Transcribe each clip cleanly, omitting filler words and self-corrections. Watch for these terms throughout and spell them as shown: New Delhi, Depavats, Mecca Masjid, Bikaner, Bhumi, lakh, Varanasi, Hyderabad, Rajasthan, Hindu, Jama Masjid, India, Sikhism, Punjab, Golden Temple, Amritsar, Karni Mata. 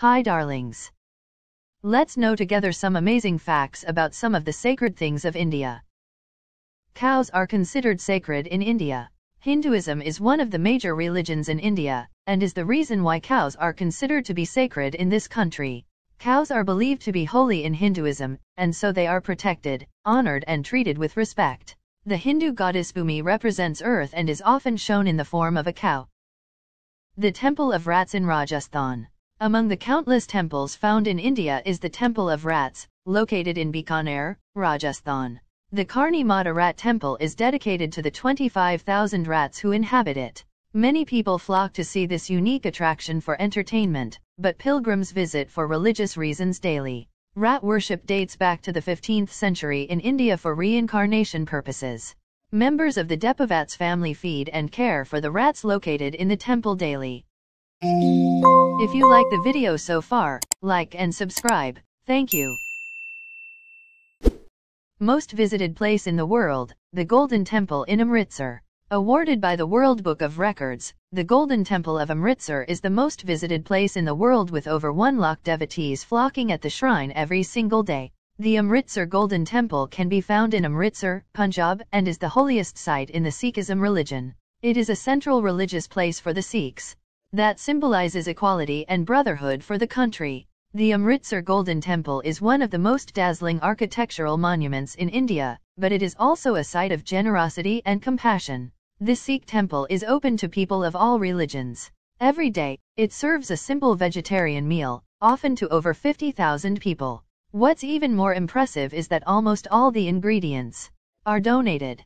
Hi darlings. Let's know together some amazing facts about some of the sacred things of India. Cows are considered sacred in India. Hinduism is one of the major religions in India, and is the reason why cows are considered to be sacred in this country. Cows are believed to be holy in Hinduism, and so they are protected, honored and treated with respect. The Hindu goddess Bhumi represents earth and is often shown in the form of a cow. The Temple of Rats in Rajasthan. Among the countless temples found in India is the Temple of Rats, located in Bikaner, Rajasthan. The Karni Mata Rat Temple is dedicated to the 25,000 rats who inhabit it. Many people flock to see this unique attraction for entertainment, but pilgrims visit for religious reasons daily. Rat worship dates back to the 15th century in India for reincarnation purposes. Members of the Depavats family feed and care for the rats located in the temple daily. If you like the video so far, like and subscribe. Thank you. Most visited place in the world, the Golden Temple in Amritsar. Awarded by the World Book of Records, the Golden Temple of Amritsar is the most visited place in the world, with over 1 lakh devotees flocking at the shrine every single day. The Amritsar Golden Temple can be found in Amritsar, Punjab, and is the holiest site in the Sikhism religion. It is a central religious place for the Sikhs that symbolizes equality and brotherhood for the country. The Amritsar Golden Temple is one of the most dazzling architectural monuments in India, but it is also a site of generosity and compassion. This Sikh temple is open to people of all religions. Every day, it serves a simple vegetarian meal, often to over 50,000 people. What's even more impressive is that almost all the ingredients are donated.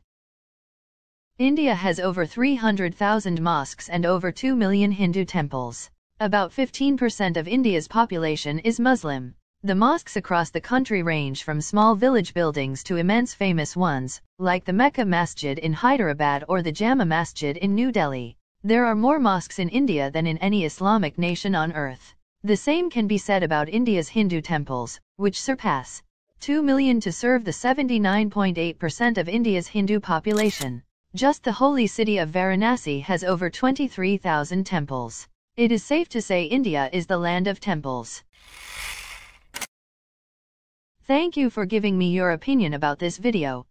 India has over 300,000 mosques and over 2 million Hindu temples. About 15% of India's population is Muslim. The mosques across the country range from small village buildings to immense famous ones, like the Mecca Masjid in Hyderabad or the Jama Masjid in New Delhi. There are more mosques in India than in any Islamic nation on earth. The same can be said about India's Hindu temples, which surpass 2 million to serve the 79.8% of India's Hindu population. Just the holy city of Varanasi has over 23,000 temples. It is safe to say India is the land of temples. Thank you for giving me your opinion about this video.